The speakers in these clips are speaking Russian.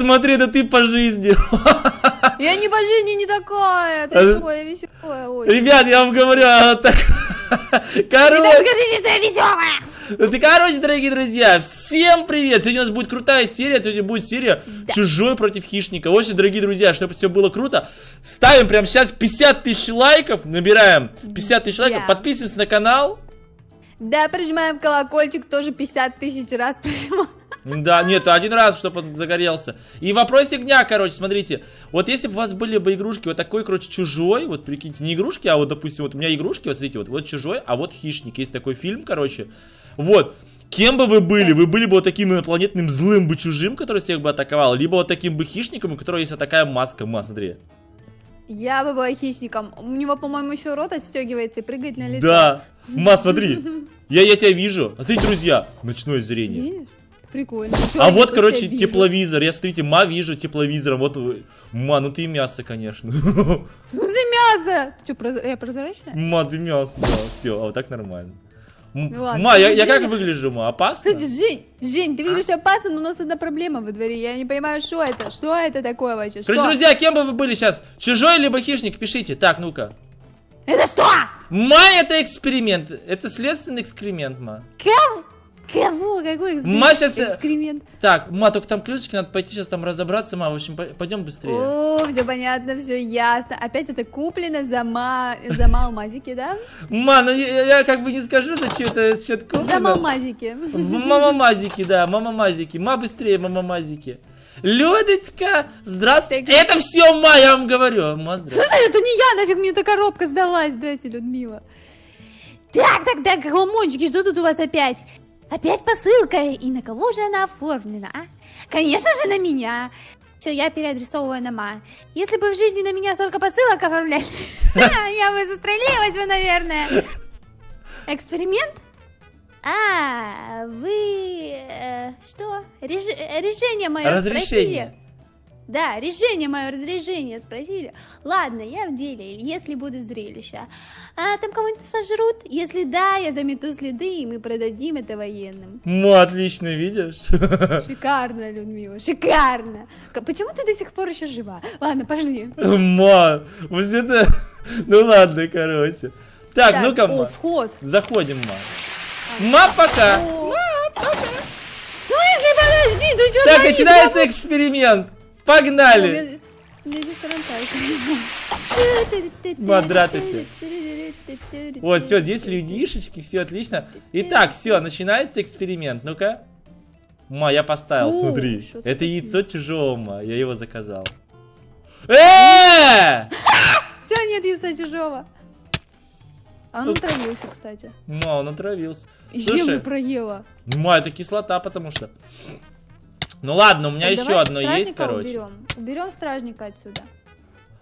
смотри, это ты по жизни. Я не по жизни не такая. Ты что, я веселая. Ой. Ребят, я вам говорю, так... Короче, скажите, что я веселая. Короче, дорогие друзья, всем привет! Сегодня у нас будет крутая серия, сегодня будет серия «Чужой против хищника». Очень, дорогие друзья, чтобы все было круто, ставим прямо сейчас 50 тысяч лайков, набираем 50 тысяч лайков, подписываемся на канал. Да, прижимаем колокольчик, тоже 50 тысяч раз прижимаем. Да, нет, один раз, чтобы он загорелся. И вопросик дня, короче, смотрите. Вот если бы у вас были бы игрушки, вот такой, короче, «Чужой», вот прикиньте, не игрушки, а вот, допустим, вот у меня игрушки, вот смотрите, вот «Чужой», а вот «Хищник». Есть такой фильм, короче. Вот, кем бы вы были бы вот таким инопланетным злым бы чужим, который всех бы атаковал, либо вот таким бы хищником, у которого есть вот такая маска, смотри. Я бы была хищником, у него, по-моему, еще рот отстегивается и прыгает на лицо. Да, смотри, я тебя вижу, смотрите, друзья, ночное зрение. Видишь? Прикольно. Чё, а вот, короче, тепловизор. Я, смотрите, вижу тепловизором. Вот, ну ты мясо, конечно. В смысле мясо? Ты что, я прозрачная? Ты мясо, да. Все, а вот так нормально. Ну, ладно, я как выгляжу, опасно? Кстати, Жень, ты выглядишь опасно, но у нас одна проблема во дворе. Я не понимаю, что это? Что это такое вообще? Короче, друзья, кем бы вы были сейчас? Чужой либо хищник? Пишите. Так, ну-ка. Это что? Это эксперимент. Это следственный эксперимент, Кого? Кого? Какой эксперимент? Эксперимент. Так, только там ключики, надо пойти сейчас там разобраться, в общем, пойдем быстрее. О, все понятно, все ясно. Опять это куплено за алмазики, да? Ну я как бы не скажу, за чьи это куплено. За мамазики. Мамамазики, да, мамамазики. Быстрее, мамамазики. Людочка, здравствуй. Это все я вам говорю. Что это не я, нафиг мне эта коробка сдалась, здрасте, Людмила. Так, гламончики, что тут у вас опять? Опять посылка, и на кого же она оформлена, а? Конечно же на меня. Все, я переадресовываю на Ма. Если бы в жизни на меня столько посылок оформляли, я бы застрелилась бы, наверное. Эксперимент? Вы... Что? Решение мое спросили? Да, решение мое, разрешение спросили. Ладно, я в деле, если будут зрелища. А там кого-нибудь сожрут? Если да, я замету следы, и мы продадим это военным. Отлично, видишь? Шикарно, Людмила, шикарно. Почему ты до сих пор еще жива? Ладно, пошли. Вот это... Ну ладно, короче. Так, ну-ка, вход. Заходим, пока. В смысле, подожди, ты что? Так, начинается эксперимент. Погнали! Квадраты. Вот, все, здесь людишечки, все отлично. Итак, все, начинается эксперимент. Ну-ка. Я поставил, смотри. Это яйцо чужого, я его заказал. Все, нет яйца чужого. А он отравился, кстати. Он отравился. И землю проела. Это кислота, потому что... Ну ладно, у меня еще одно есть, короче. Уберем стражника отсюда.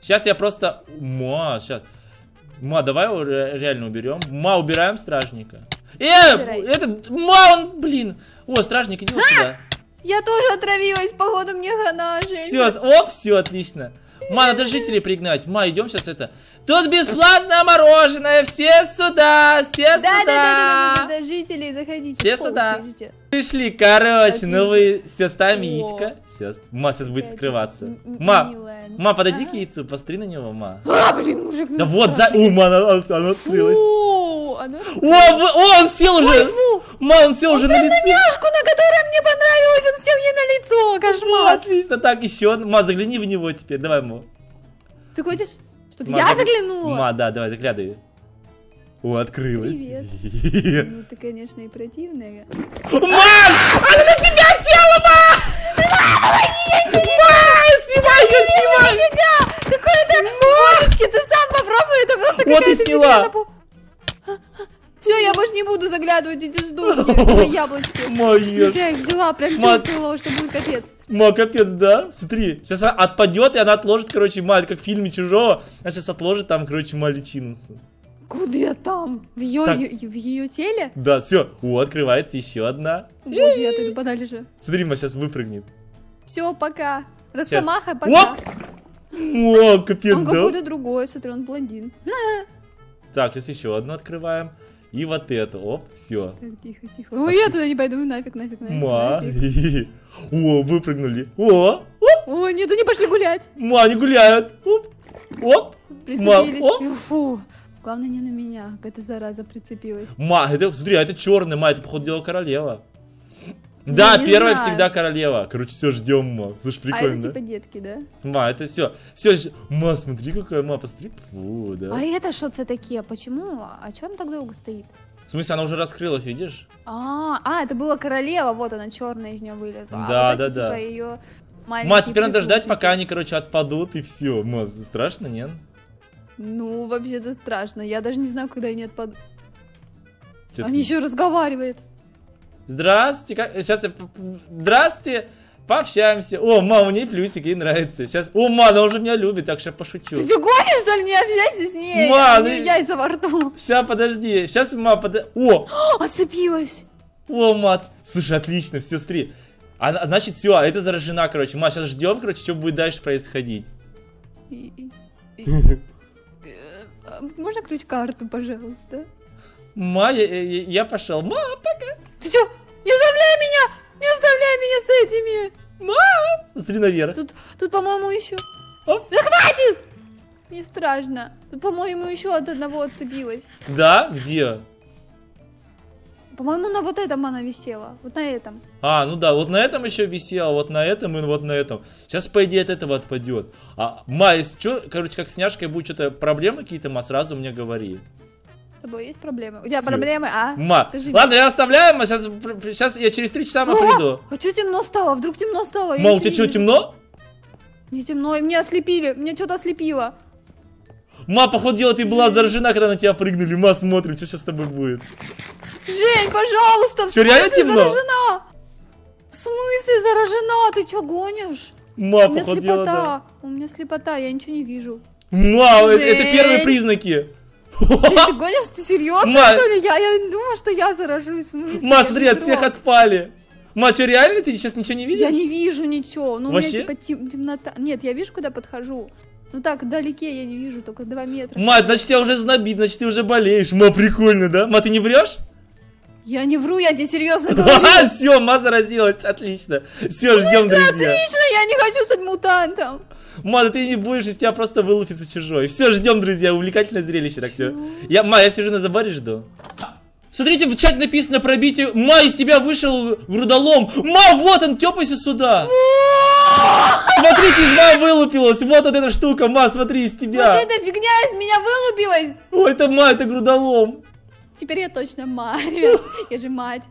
Сейчас я просто... сейчас. Давай его реально уберем. Убираем стражника. Этот... он, блин. Стражник, иди вот сюда. Я тоже отравилась, походу мне хана, Жень. Все, все, отлично. Надо жителей пригнать. Идем сейчас это... Тут бесплатное мороженое, все сюда, все сюда. Да, жители, заходите. Все сюда. Пришли, короче, новые сестрами яичко. Сейчас будет открываться. Подойди к яйцу, посмотри на него, блин, мужик. Да вот, оно открылось. Он сел уже. Он сел уже на лицо. Няшку, на которой мне понравилось, он сел ей на лицо, кошмар. Отлично, так, еще. Загляни в него теперь, давай, Ты хочешь... Я заглянула! Да, давай, заглядывай. Открылась. Привет. Ну ты, конечно, и противная. Она на тебя села, помоги, снимай ее, Какой-то... ты сам попробуй, это просто какая-то... и сняла. Все, я больше не буду заглядывать эти ждунки на яблочки. Я их взяла, прям чувствовала, что будет капец. Капец, да? Смотри, сейчас она отпадет, и она отложит, короче, как в фильме «Чужого», она сейчас отложит там, короче, личину. Куда там? В ее теле? Да, все. Открывается еще одна. Боже, я отойду подальше. Смотри, сейчас выпрыгнет. Все, пока. Росомаха, пока. Капец, да? Он какой-то другой, смотри, он блондин. Так, сейчас еще одну открываем. И вот это, все. Так, тихо, тихо. Я туда не пойду, нафиг. Выпрыгнули. Ой, нет, они пошли гулять. Они гуляют. Оп, оп. Прицепились. Оп. Фу. Главное, не на меня. Какая-то зараза прицепилась. Это, смотри, а это черный, это, походу, дело королева. Да, первая всегда королева. Короче, все ждем, Слушай, прикольно. А это типа детки, да? Это все. Смотри, какая посмотри. Фу, да. А это что это такие? Почему? А что она так долго стоит? В смысле, она уже раскрылась, видишь? Это была королева, вот она, черная из нее вылезла. Да. Типа, ее теперь надо ждать, пока они, короче, отпадут, и все. Страшно, нет? Ну, вообще-то страшно. Я даже не знаю, куда они отпадут. Они еще разговаривают. Здравствуйте, сейчас я... Здравствуйте, пообщаемся. Мам, у нее плюсик, ей нравится. Сейчас... она уже меня любит, так что я пошучу. Ты гонишь, что ли? Не общайся с ней. У нее яйца во рту. Сейчас, подожди. Сейчас, отцепилась. Слушай, отлично, все, смотри. Значит, все, это заражена, короче. Сейчас ждем, короче, что будет дальше происходить. Можно ключ-карту, пожалуйста? Я пошел. Пока. Ты что? Не оставляй меня! Не оставляй меня с этими! Смотри наверх. Тут по-моему, еще... Да хватит! Не страшно. Тут, по-моему, еще от одного отцепилась. Да? Где? По-моему, на вот этом она висела. Вот на этом. Ну да, вот на этом еще висела, вот на этом и вот на этом. Сейчас, по идее, от этого отпадет. Если что, короче, как с няшкой будет что-то, проблемы какие-то, сразу мне говори. С тобой есть проблемы? У тебя проблемы, ладно, я оставляю, сейчас я через 3 часа приду. Что темно стало? Вдруг темно стало? У тебя что, темно? Не темно, и меня ослепили, меня что-то ослепило. Походу дела, ты была заражена, когда на тебя прыгнули. Смотрим, что сейчас с тобой будет. Жень, пожалуйста, в смысле заражена? В смысле заражена? Ты что гонишь? У меня слепота, у меня слепота, я ничего не вижу. Это первые признаки. Ты гонишь? Ты серьезно, что ли? Я не думала, что я заражусь. Смотри, от всех отпали. Что, реально ты сейчас ничего не видишь? Я не вижу ничего. Ну, вообще? У меня типа темнота. Нет, я вижу, куда подхожу. Ну так, вдалеке я не вижу, только 2 метра. Значит, тебя уже знобит, значит, ты уже болеешь. Прикольно, да? Ты не врешь? Я не вру, я тебе серьезно говорю. Все, заразилась, отлично. Все, ждем, друзья. Отлично, я не хочу стать мутантом. Да ты не будешь, из тебя просто вылупится чужой. Все, ждем, друзья, увлекательное зрелище. Так все. Я сижу на заборе, жду. Смотрите, в чате написано пробитие. Из тебя вышел грудолом. Вот он, тёпайся сюда. Смотрите, из меня вылупилась. Вот эта штука, смотри, из тебя. Вот эта фигня из меня вылупилась. Это это грудолом. Теперь я точно ребят. Я же мать.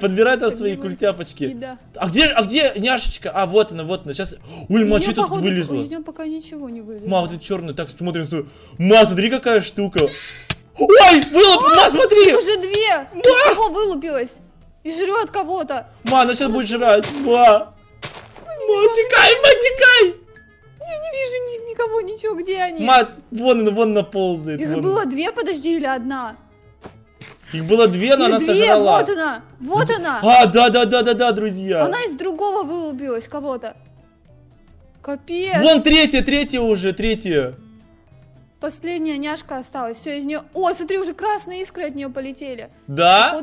Подбирай там свои культяпочки. А где няшечка? Вот она, вот она. Сейчас. Ой, что тут вылезло? Из нее пока ничего не вылезло. Вот это черный. Так, смотрим. Смотри, какая штука. Ой, вылупилась. Смотри. Уже 2. Кого вылупилась? И жрет кого-то. Она сейчас будет жрать. Матикай. Я не вижу никого, ничего. Где они? Вон она ползает. Их было 2, подожди, или 1? Их было 2, но она сожрала. Вот она, вот она. Да, друзья. Она из другого вылупилась кого-то. Капец. Вон третья уже, третья. Последняя няшка осталась, все из нее. Смотри, уже красные искры от нее полетели. Да?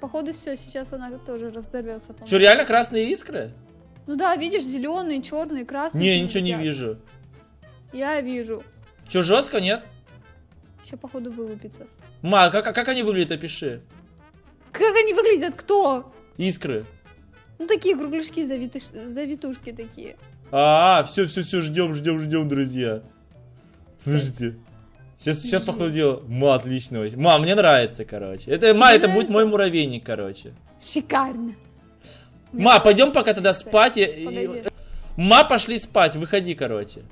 Походу все, сейчас она тоже разорвется. Что, реально красные искры? Ну да, видишь, зеленые, черные, красные. Не, ничего не вижу. Я вижу. Что, жестко, нет? Еще, походу, вылупится. Как они выглядят, опиши. Как они выглядят? Кто? Искры. Ну такие кругляшки, завитушки такие. Все, ждем, друзья. Слышите? Сейчас похудел. Отлично вообще. Мне нравится, короче. Это будет мой муравейник, короче. Шикарно. Пойдем пока тогда спать. Пошли спать, выходи, короче.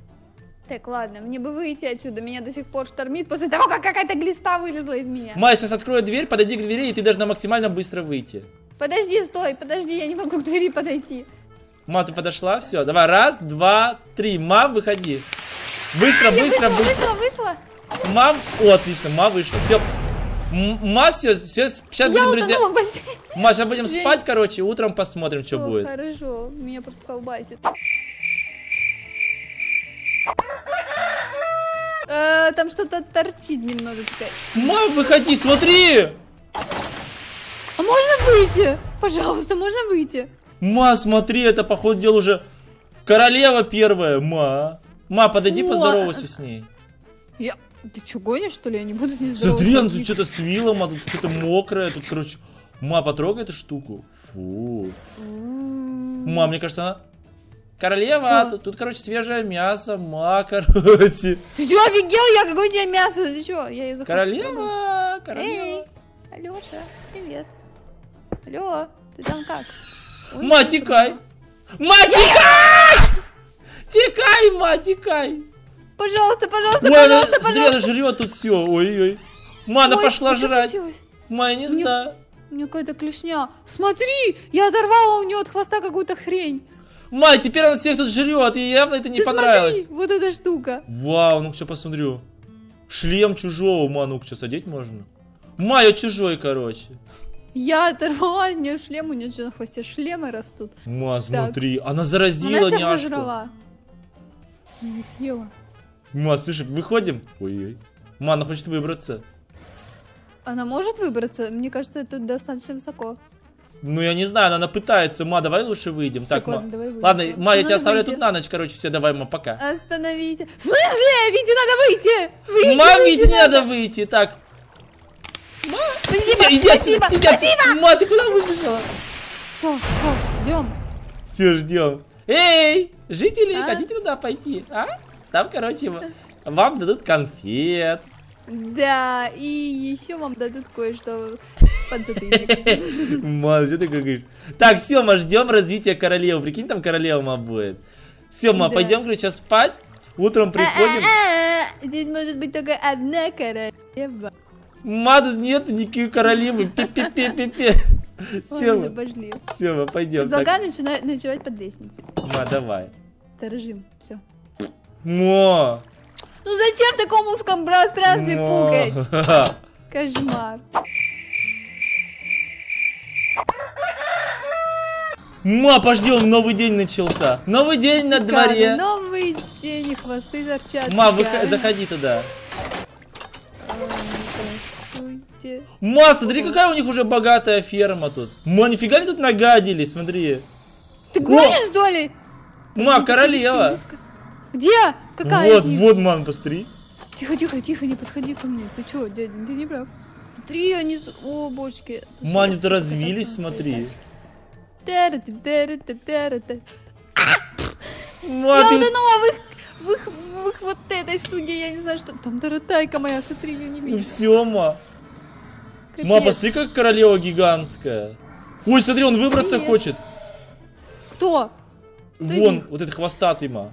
Так, ладно, мне бы выйти отсюда, меня до сих пор штормит после того, как какая-то глиста вылезла из меня. Я сейчас открою дверь, подойди к двери, и ты должна максимально быстро выйти. Подожди, стой, подожди, я не могу к двери подойти. Ты подошла, все, давай, 1, 2, 3, выходи. Быстро. Вышла. Отлично, вышла, все. Все, сейчас будем, друзья. Сейчас будем спать, короче, утром посмотрим, что будет. Хорошо, меня просто колбасит. Там что-то торчит немножечко. Выходи, смотри! Можно выйти? Пожалуйста, можно выйти? Смотри, это, походу, дела уже... Королева первая, ма. Ма, подойди, поздоровайся с ней. Я... Ты что, гонишь, что ли? Я не буду с ней здороваться. Смотри, она тут что-то с вилом, а тут что-то мокрое. Тут, короче... Ма, потрогай эту штуку. Фу. Ма, мне кажется, она... Королева, тут, короче, свежее мясо, ма, короче. Ты что, офигел? Я какое тебе мясо? Ты что? Я ее захожу. Королева, королева. Эй, Алёша, привет. Алло, ты там как? Ой, ма, текай. Ма, текай! Текай, ма, текай. Пожалуйста, пожалуйста, пожалуйста, пожалуйста. Она жрет тут все. Ой-ой. Ма, она пошла жрать. Ма, я не знаю. У меня какая-то клешня. Смотри, я оторвала у нее от хвоста какую-то хрень. Ма, теперь она всех тут жрет, и явно это не понравилось. Смотри, вот эта штука. Вау, ну-ка, сейчас посмотрю. Шлем чужого, ма, ну-ка, сейчас одеть можно. Ма, я чужой, короче. Я оторвала у нее шлем, у нее что на хвосте шлемы растут. Ма, смотри, так. Она заразила няшку. Она всех сожрала. Не съела. Ма, слушай, выходим? Ой-ой. Ма, она хочет выбраться. Она может выбраться? Мне кажется, это тут достаточно высоко. Ну, я не знаю, она пытается. Ма, давай лучше выйдем. Так, ладно, давай выйдем. Ладно, ма, я тебя оставляю тут на ночь, короче, все, давай, ма, пока. Остановите. В смысле? Вити, надо выйти! Ма, Вити, надо выйти, так. Ма, спасибо, спасибо! Ма, ты куда выбежала? Все, ждем. Все, ждем. Эй, жители, хотите туда пойти? А? Там, короче, вам дадут конфет. Да, и еще вам дадут кое-что. Ма, что ты говоришь? Так, все, мы ждем развития королевы. Прикинь, там королева, ма, будет. Все, ма, пойдем, короче, сейчас спать. Утром приходим. Здесь может быть только одна королева. Ма, тут нет никаких королевы. Пи-пи-пи-пи-пи. Все, ма, пойдем. Предлагаю ночевать под лестницей. Ма, давай. Сторожим, все. Ма. Ну зачем в таком узком пространстве пукать? Кошмар. Ма, пождем, новый день начался. Новый день на дворе. Новый день, хвосты торчат. Ма, заходи туда. Ма, смотри, какая у них уже богатая ферма тут. Ма, нифига они тут нагадили, смотри. Ты гонишь, что ли? Ма, королева. Где? Какая? Вот, мам, посмотри. Тихо, тихо, тихо, не подходи ко мне. Ты что, дядя, ты не прав. Смотри, они... О, божечки. Ма, они-то развились, смотри. Я утонула в их вот этой штуке, я не знаю, что... Там таратайка моя, смотри, ее не видно. Ну все, ма. Ма, посмотри, как королева гигантская. Ой, смотри, он выбраться хочет. Кто? Вон, вот этот хвостатый, ма.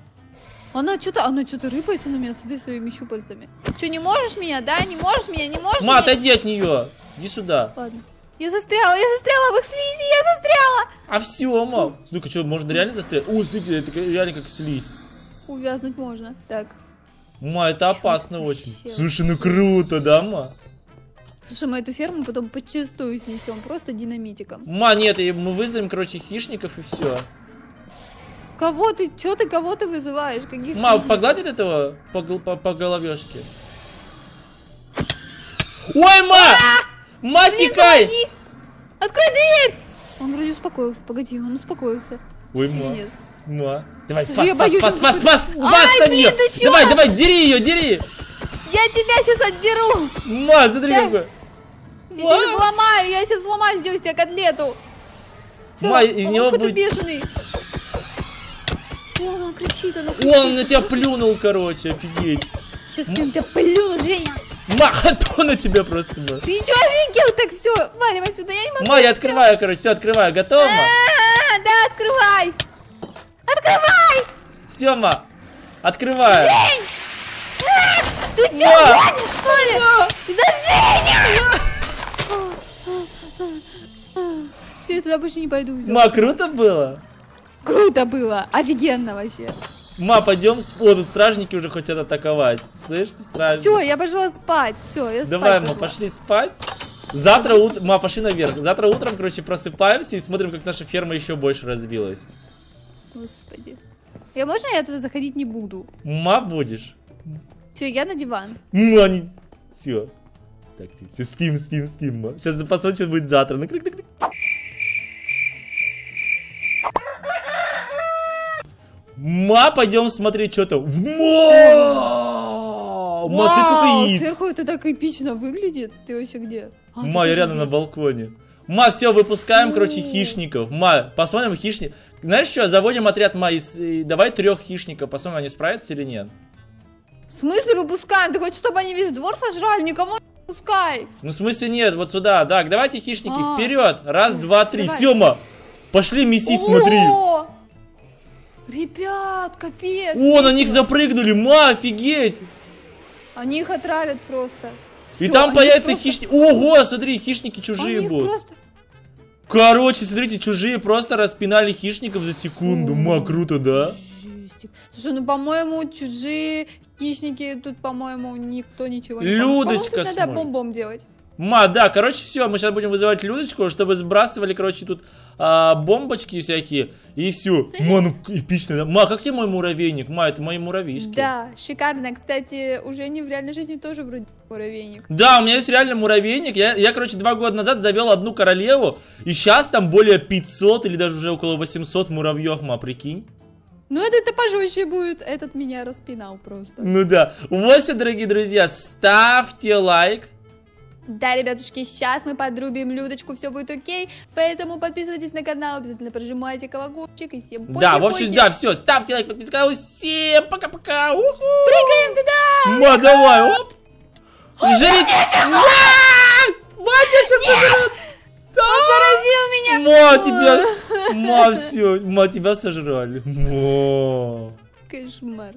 Она что-то рыпается на меня, смотри, своими щупальцами. Че, не можешь меня, да? Не можешь меня, не можешь меня? Ма, отойди от нее. Иди сюда. Ладно. Я застряла в их слизи, я застряла. А все, ма. Ну-ка, что, можно реально застрять? О, смотрите, это реально как слизь. Увязнуть можно. Так. Ма, это опасно очень. Слушай, ну круто, да, ма? Слушай, мы эту ферму потом подчистую снесем, просто динамитиком. Ма, нет, мы вызовем, короче, хищников и все. Кого ты? Чё ты кого-то вызываешь? Каких? Ма, погладит этого по головешке. Ой, ма! Ма, тикай! Открой дверь! Он вроде успокоился. Погоди, он успокоился. Ой, ма. Ма. Давай, фас на неё! Давай, дери ее, дери! Я тебя сейчас отдеру! Ма, смотри, какой! Я сейчас взломаю, сделаю тебе котлету! Всё, он какой-то бешеный! Он кричит, он на тебя плюнул, короче, офигеть. Сейчас я на тебя плюну, Женя. Ма, то на тебя просто. Ты чё, офигел? Так, все, валим отсюда, я не могу. Ма, я открываю, короче, все, открываю, готово? Да, открывай. Открывай. Все, ма, открываю. Жень! Ты чё, гонишь, что ли? Да, Женя! Все, я туда больше не пойду. Ма, круто было? Круто было, офигенно вообще. Ма, пойдем спать, тут стражники уже хотят атаковать. Слышь, ты стражник. Все, я пошла спать, все, я спать. Давай, ма, пошли спать. Завтра утром, ма, пошли наверх. Завтра утром, короче, просыпаемся и смотрим, как наша ферма еще больше разбилась. Господи. Можно я туда заходить не буду? Ма, будешь. Все, я на диван. Ма, не... Все. Так, все, спим, ма. Сейчас посмотрим, что будет завтра. Ну, крик. Ма, пойдем смотреть, что там. Ма, сверху это так эпично выглядит. Ты вообще где? Ма, я рядом на балконе. Ма, все, выпускаем, короче, хищников. Ма, посмотрим хищников. Знаешь что, заводим отряд, Ма, и давай 3 хищников. Посмотрим, они справятся или нет. В смысле выпускаем? Ты хочешь, чтобы они весь двор сожрали? Никому не выпускай. Ну, в смысле нет, вот сюда. Так, давайте, хищники, вперед. Раз, два, три. Все, Ма, пошли месить, смотри. Ребят, капец. О, на них запрыгнули, Ма, офигеть. Они их отравят просто. И всё, там появятся просто... хищники. Ого, смотри, хищники чужие будут. Просто... Короче, смотрите, чужие просто распинали хищников за секунду. О, Ма, круто, да? Жестик. Слушай, ну, по-моему, чужие хищники тут, по-моему, никто ничего не поможет. Людочка смотрит. Надо бомбом делать. Ма, да, короче, все, мы сейчас будем вызывать Людочку, чтобы сбрасывали, короче, тут бомбочки всякие. И все. Ма, ну, эпично, да? Ма, как тебе мой муравейник? Ма, это мои муравьишки. Да, шикарно. Кстати, уже не в реальной жизни тоже вроде муравейник. Да, у меня есть реально муравейник. Я короче, 2 года назад завел 1 королеву, и сейчас там более 500 или даже уже около 800 муравьев, Ма, прикинь. Ну, это пожестче будет. Этот меня распинал просто. Ну, да. Вот все, дорогие друзья, ставьте лайк. Да, ребятушки, сейчас мы подрубим Людочку, все будет окей, поэтому подписывайтесь на канал, обязательно прожимайте колокольчик и всем пока. Да, в общем, да, все, ставьте лайк, подписывайтесь, всем пока-пока, уху! Прыгаем туда! Ма, давай, оп! Жри... Батя сейчас сожрет! Он заразил меня! Ма, тебя... Ма, все, Ма, тебя сожрали. Кошмар.